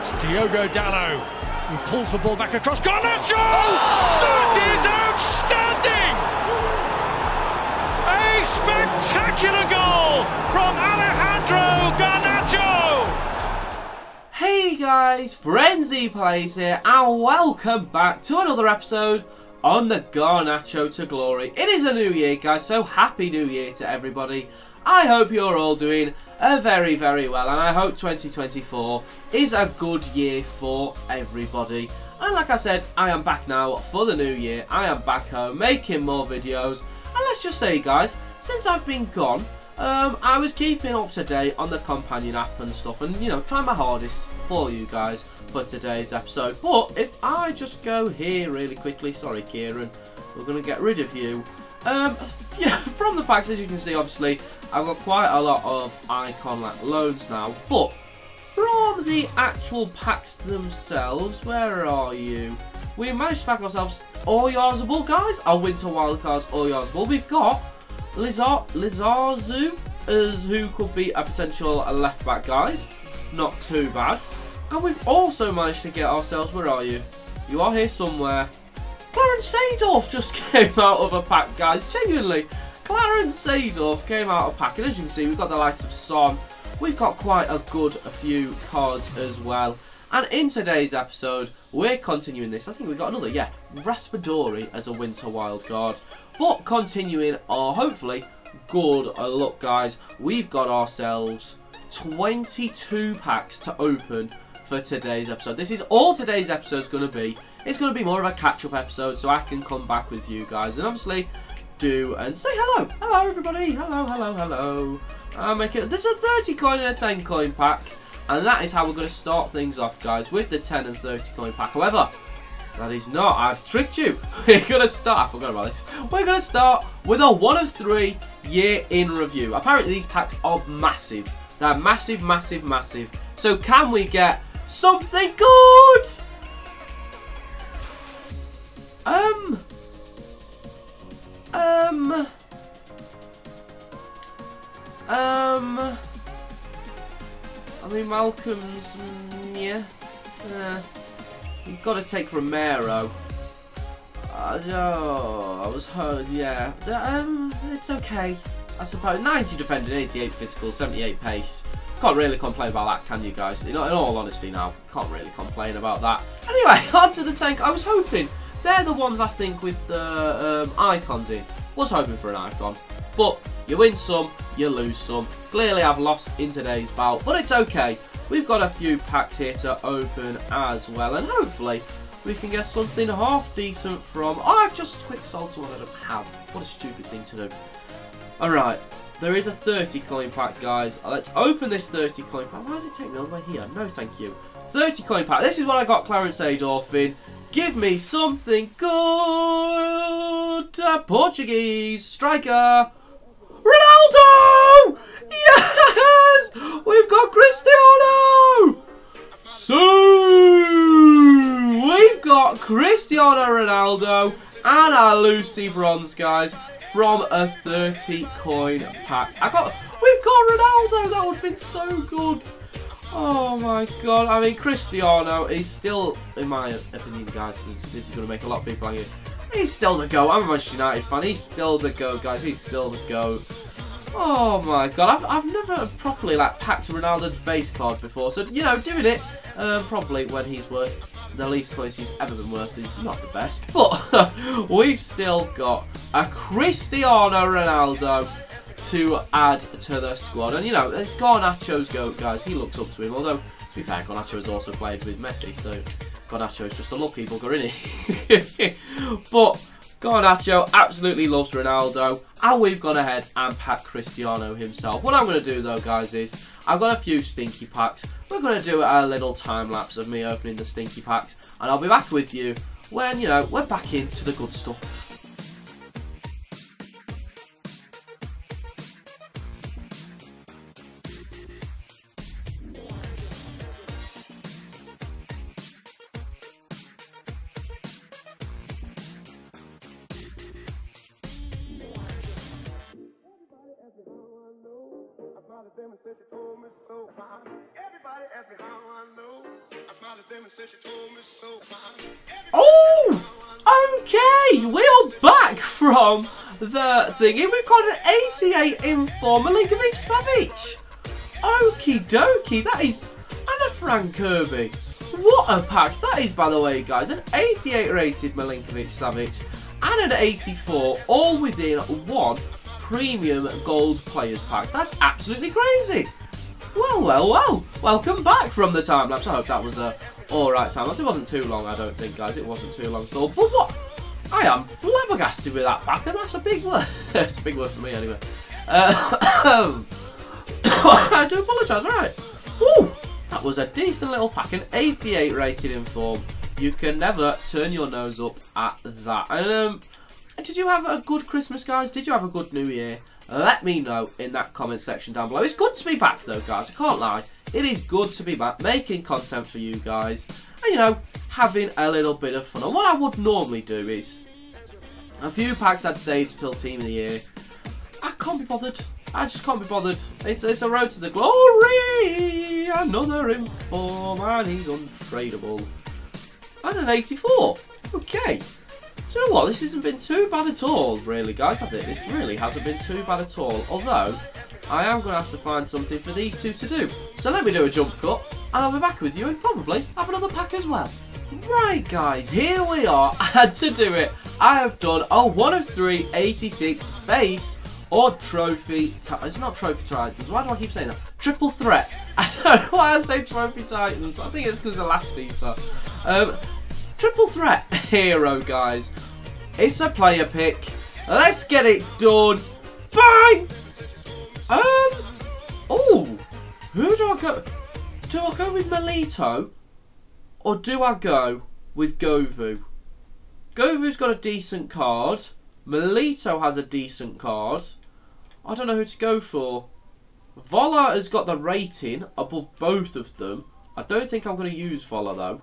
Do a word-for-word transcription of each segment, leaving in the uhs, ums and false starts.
It's Diogo Dalho who pulls the ball back across. Garnacho! Oh! That is outstanding! A spectacular goal from Alejandro Garnacho! Hey guys, FrenzyPlays here, and welcome back to another episode on the Garnacho to Glory. It is a new year, guys, so happy new year to everybody. I hope you're all doing uh, very, very well, and I hope twenty twenty-four is a good year for everybody. And like I said, I am back now for the new year. I am back home making more videos. And let's just say, guys, since I've been gone, um, I was keeping up to date on the companion app and stuff, and, you know, trying my hardest for you guys for today's episode. But if I just go here really quickly, sorry, Kieran, we're going to get rid of you. Um, yeah, from the packs, as you can see, obviously, I've got quite a lot of icon like loans now, but from the actual packs themselves, where are you? We managed to pack ourselves all Yarzabul, guys. Our winter wildcards, all Yarzabul. We've got Lizar Lizarzu, as who could be a potential left back, guys. Not too bad. And we've also managed to get ourselves, where are you? You are here somewhere. Clarence Seedorf just came out of a pack, guys. Genuinely. Clarence Seedorf came out of pack, and as you can see, we've got the likes of Son. We've got quite a good a few cards as well. And in today's episode, we're continuing this. I think we've got another, yeah, Raspadori as a winter wild card. But continuing our, hopefully, good luck, guys. We've got ourselves twenty-two packs to open for today's episode. This is all today's episode's going to be. It's going to be more of a catch-up episode, so I can come back with you guys. And obviously, do and say hello. Hello, everybody. Hello, hello, hello. I'll make it. There's a thirty coin and a ten coin pack. And that is how we're going to start things off, guys, with the ten and thirty coin pack. However, that is not. I've tricked you. We're going to start. I forgot about this. We're going to start with a one of three year in review. Apparently, these packs are massive. They're massive, massive, massive. So, can we get something good? Um... Um, um, I mean, Malcom's, yeah, uh, you've got to take Romero. Uh, oh, I was hurt, yeah, um, it's okay, I suppose. ninety defending, eighty-eight physical, seventy-eight pace. Can't really complain about that, can you guys? In, in all honesty now, can't really complain about that. Anyway, on to the tank. I was hoping. They're the ones, I think, with the um, icons in. Was hoping for an icon. But you win some, you lose some. Clearly, I've lost in today's bout. But it's okay. We've got a few packs here to open as well. And hopefully, we can get something half decent from... Oh, I've just quick-sold to one I don't have. What a stupid thing to do. Alright. There is a thirty coin pack, guys. Let's open this thirty coin pack. Why does it take me all the way here? No, thank you. thirty coin pack. This is what I got Clarence Seedorf in. Give me something good. A Portuguese striker. Ronaldo! Yes! We've got Cristiano! So, we've got Cristiano Ronaldo and our Lucy Bronze, guys, from a thirty coin pack. I got, we've got Ronaldo. That would have been so good. Oh my god, I mean, Cristiano is still, in my opinion, guys, this is going to make a lot of people angry. He's still the GOAT. I'm a Manchester United fan. He's still the GOAT, guys. He's still the GOAT. Oh my god, I've, I've never properly, like, packed Ronaldo's base card before. So, you know, doing it um, probably when he's worth the least coins he's ever been worth is not the best. But we've still got a Cristiano Ronaldo to add to the squad. And you know, it's Garnacho's GOAT, guys. He looks up to him, although to be fair, Garnacho's also played with Messi, so Garnacho's just a lucky bugger, isn't he? But Garnacho absolutely loves Ronaldo, and we've gone ahead and packed Cristiano himself. What I'm going to do though, guys, is I've got a few stinky packs. We're going to do a little time lapse of me opening the stinky packs, and I'll be back with you when, you know, we're back into the good stuff. Everybody asked me how I know. Oh! Okay, we are back from the thingy. We've got an eighty-eight in for Milinkovic Savic. Okie dokie, that is... and a Frank Kirby. What a pack that is, by the way, guys. An eighty-eight rated Milinkovic Savic and an eighty-four, all within one premium gold players pack. That's absolutely crazy. Well, well, well. Welcome back from the time lapse. I hope that was a alright time lapse. It wasn't too long, I don't think, guys. It wasn't too long. So, but what? I am flabbergasted with that pack, and that's a big word. It's a big word for me, anyway. Uh, I do apologise. Right. Ooh. That was a decent little pack, an eighty-eight rated in form. You can never turn your nose up at that. And um, did you have a good Christmas, guys? Did you have a good New Year? Let me know in that comment section down below. It's good to be back, though, guys. I can't lie. It is good to be back, making content for you guys. And, you know, having a little bit of fun. And what I would normally do is a few packs I'd saved till Team of the Year. I can't be bothered. I just can't be bothered. It's, it's a road to the glory. Another inform, and he's untradeable. And an eighty-four. Okay. Do you know what? This hasn't been too bad at all, really, guys, has it? This really hasn't been too bad at all. Although, I am going to have to find something for these two to do. So let me do a jump cut, and I'll be back with you and probably have another pack as well. Right, guys, here we are. I had to do it. I have done a one of three eighty-six base. Or trophy, it's not trophy titans, why do I keep saying that? Triple threat, I don't know why I say trophy titans, I think it's because of last FIFA. Um, triple threat hero, guys, it's a player pick, let's get it done, bang! Um, oh, who do I go, do I go with Melito, or do I go with Govu? Govu's got a decent card, Milito has a decent card. I don't know who to go for. Vola has got the rating above both of them. I don't think I'm going to use Vola, though.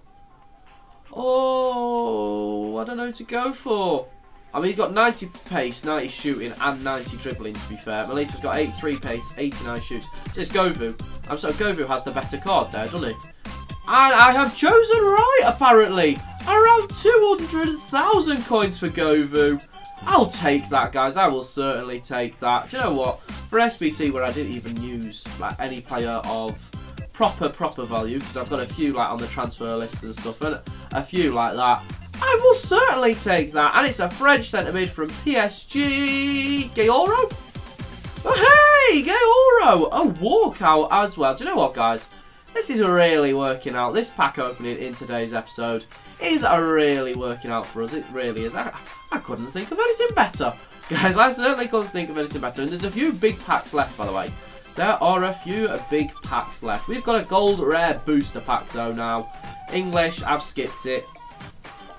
Oh, I don't know who to go for. I mean, he's got ninety pace, ninety shooting, and ninety dribbling, to be fair. Milito's got eighty-three pace, eighty-nine shoots. It's Govu. I'm sorry, Govu has the better card there, doesn't he? And I have chosen right, apparently. Around two hundred thousand coins for Govu. I'll take that, guys. I will certainly take that. Do you know what? For S B C, where I didn't even use like any player of proper, proper value, because I've got a few like on the transfer list and stuff, and a few like that, I will certainly take that. And it's a French centre mid from P S G, Gaoro. Oh, hey, Gaoro! A walkout as well. Do you know what, guys? This is really working out. This pack opening in today's episode is really working out for us. It really is. I, I couldn't think of anything better. Guys, I certainly couldn't think of anything better. And there's a few big packs left, by the way. There are a few big packs left. We've got a gold rare booster pack, though, now. English, I've skipped it.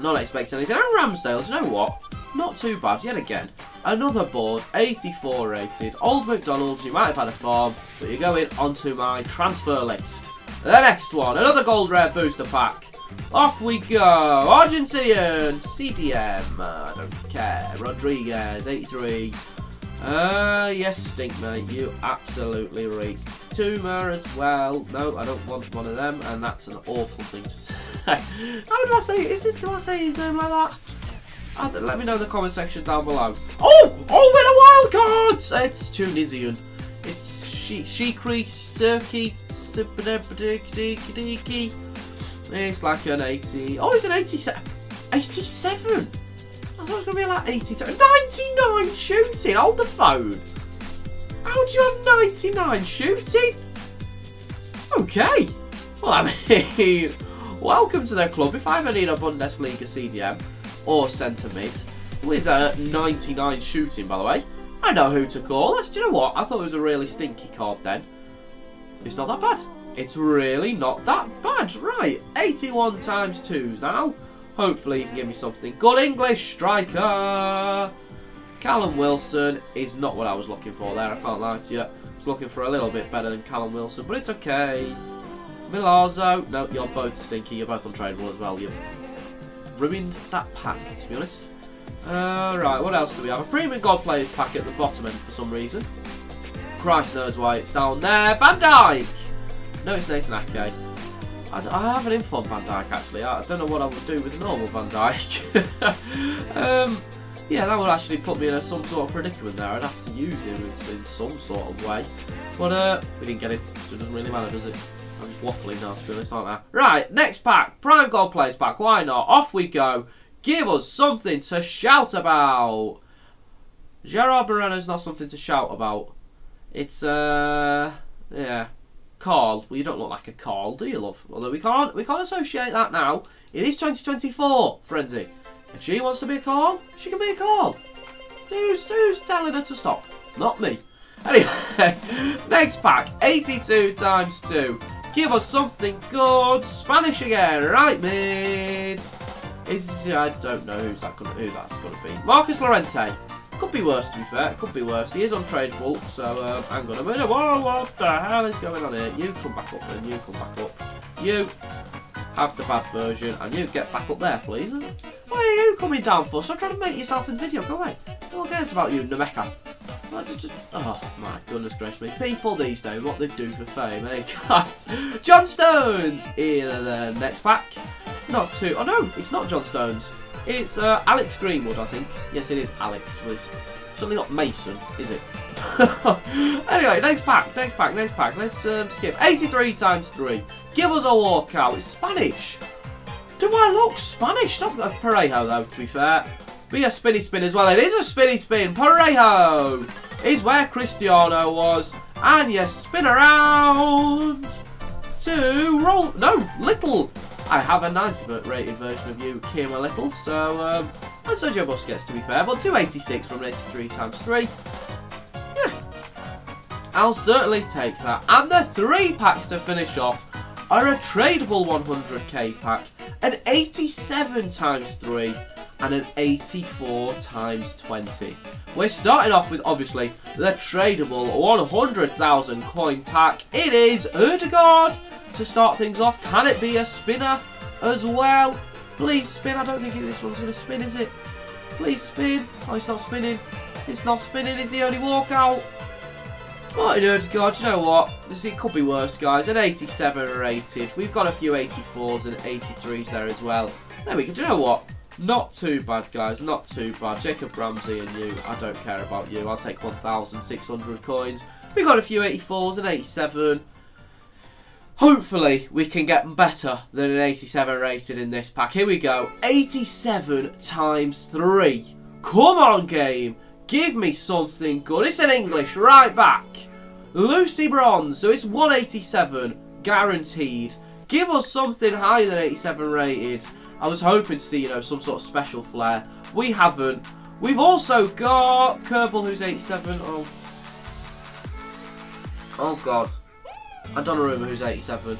Not expecting anything. And Ramsdale, do you know what? Not too bad, yet again. Another board, eighty-four rated. Old McDonald, you might have had a farm, but you're going onto my transfer list. The next one, another gold rare booster pack. Off we go. Argentinian, C D M, I don't care. Rodriguez, eighty-three. Uh, yes, stink, mate. You absolutely reek. Tumor as well. No, I don't want one of them, and that's an awful thing to say. How do I say is it? Do I say his name like that? I don't, let me know in the comment section down below. Oh, oh, with a wild card. It's Tunisian. It's she, Shikri, Sirki, Sippadabadiki. It's like an eighty. Oh, it's an eighty-seven. eighty-seven. I thought it was going to be like eighty-two. ninety-nine shooting. Hold the phone. How do you have ninety-nine shooting? Okay. Well, I mean, welcome to their club. If I ever need a Bundesliga C D M or centre mid with a ninety-nine shooting, by the way, I know who to call. That's, do you know what? I thought it was a really stinky card then. It's not that bad. It's really not that bad. Right, eighty-one times twos now. Hopefully he can give me something. Good English striker. Callum Wilson is not what I was looking for there. I can't lie to you. I was looking for a little bit better than Callum Wilson, but it's okay. Milazzo. No, you're both stinky. You're both untradeable as well. You've ruined that pack, to be honest. Uh, right, what else do we have? A premium gold players pack at the bottom end for some reason. Christ knows why it's down there. Van Dijk! No, it's Nathan Ake. I, I have an info on Van Dijk actually. I don't know what I would do with normal Van Dijk. um, yeah, that would actually put me in a, some sort of predicament there. I'd have to use him in, in some sort of way. But uh, we didn't get it, so it doesn't really matter, does it? I'm just waffling now, to be honest, aren't I? Right, next pack. Prime Gold Players pack. Why not? Off we go. Give us something to shout about. Gerard Moreno's not something to shout about. It's, uh, yeah. Carl. Well, you don't look like a Carl, do you, love? Although we can't, we can't associate that now. It is twenty twenty-four, Frenzy. If she wants to be a Carl, she can be a Carl. Who's, who's telling her to stop? Not me. Anyway, next pack. eighty-two times two. Give us something good. Spanish again. Right, mids. Is, I don't know who's that gonna, who that's going to be. Marcus Llorente. Could be worse, to be fair. Could be worse. He is on trade bulk, so um, hang on a minute. Whoa, what the hell is going on here? You come back up, and you come back up. You have the bad version, and you get back up there, please. Why are you coming down for? Stop trying to make yourself in the video. Go away. No one cares about you, Nemeka. Oh, my goodness gracious me. People these days, what they do for fame, eh, guys? John Stones in the next pack. Not too... Oh, no, it's not John Stones. It's uh, Alex Greenwood, I think. Yes, it is Alex. Well, it's certainly not Mason, is it? Anyway, next pack, next pack, next pack. Let's um, skip. eighty-three times three. Give us a walkout. It's Spanish. Do I look Spanish? Not uh, Parejo, though, to be fair. Be a spinny spin as well. It is a spinny spin. Parejo is where Cristiano was. And you spin around to roll. No, Little. I have a ninety rated version of you, Kim, a little, so, um, and Sergio Busquets, to be fair, but two eighty-six from eighty-three times three. Yeah. I'll certainly take that. And the three packs to finish off are a tradable one hundred K pack, an eighty-seven times three, and an eighty-four times twenty. We're starting off with, obviously, the tradable one hundred thousand coin pack. It is Udegaard. To start things off, can it be a spinner as well? Please spin. I don't think this one's going to spin, is it? Please spin. Oh, it's not spinning. It's not spinning. It's the only walkout. Martin Odegaard, you know what? This, it could be worse, guys. An eighty-seven rated. We've got a few eighty-fours and eighty-threes there as well. There we go. Do you know what? Not too bad, guys. Not too bad. Jacob Ramsey and you. I don't care about you. I'll take one thousand six hundred coins. We've got a few eighty-fours and eighty-seven. Hopefully, we can get better than an eighty-seven rated in this pack. Here we go. eighty-seven times three. Come on, game. Give me something good. It's an English right back. Lucy Bronze. So it's one eighty-seven. Guaranteed. Give us something higher than eighty-seven rated. I was hoping to see, you know, some sort of special flair. We haven't. We've also got Kerbal, who's eighty-seven. Oh. Oh, God. And Donnarumma, who's eighty-seven.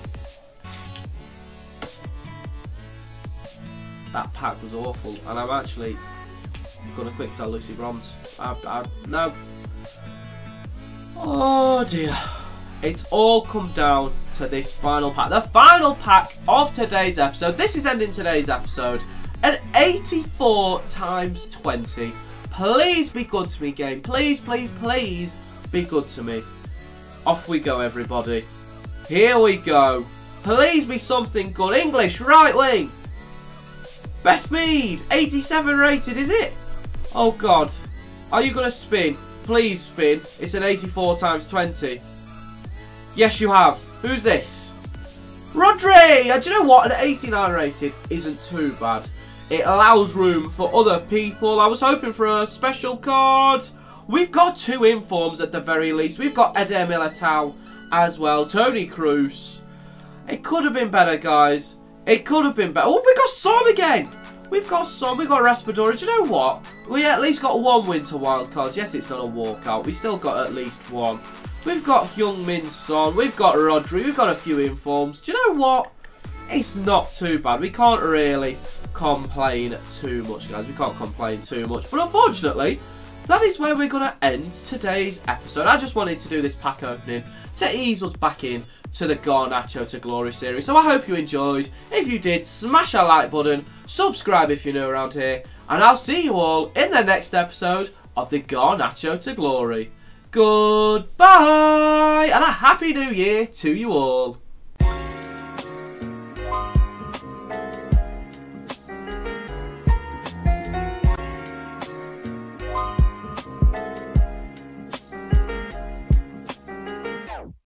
That pack was awful, and I'm actually gonna quick sell Lucy Bronze. I, I, no. Oh dear. It's all come down to this final pack. The final pack of today's episode. This is ending today's episode at eighty-four times twenty. Please be good to me, game. Please, please, please be good to me. Off we go, everybody. Here we go. Please be something good. English, right wing. Best Mead, eighty-seven rated, is it? Oh, God. Are you going to spin? Please spin. It's an eighty-four times twenty. Yes, you have. Who's this? Rodri! And do you know what? An eighty-nine rated isn't too bad. It allows room for other people. I was hoping for a special card. We've got two informs at the very least. We've got Eder Militão as well. Tony Cruz. It could have been better, guys. It could have been better. Oh, we got Son again. We've got Son. We've got Raspadori. Do you know what? We at least got one winter wildcard. Yes, it's not a walkout. We still got at least one. We've got Hyung Min Son. We've got Rodri. We've got a few informs. Do you know what? It's not too bad. We can't really complain too much, guys. We can't complain too much. But unfortunately, that is where we're going to end today's episode. I just wanted to do this pack opening to ease us back in to the Garnacho to Glory series. So I hope you enjoyed. If you did, smash that like button. Subscribe if you're new around here. And I'll see you all in the next episode of the Garnacho to Glory. Goodbye. And a happy new year to you all.